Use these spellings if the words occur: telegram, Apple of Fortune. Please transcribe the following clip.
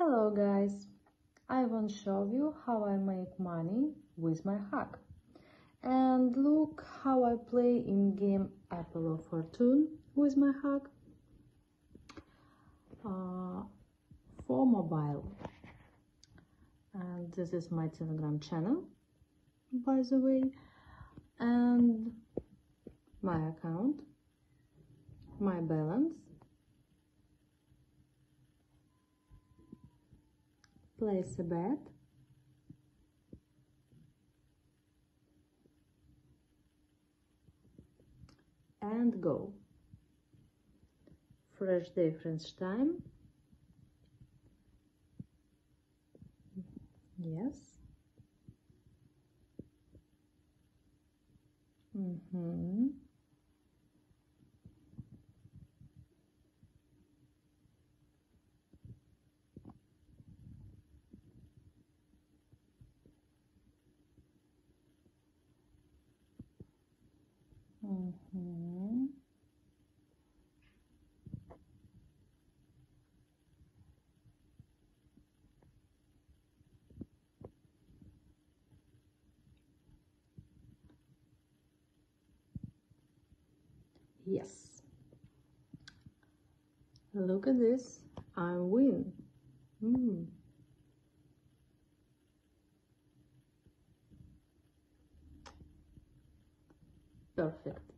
Hello guys, I want to show you how I make money with my hack. And look how I play in game Apple of Fortune with my hack for mobile. And this is my Telegram channel, by the way, and my account, my balance, place a bet, and go. Fresh day, French time. Yes. Yes. Look at this. I win. Perfect.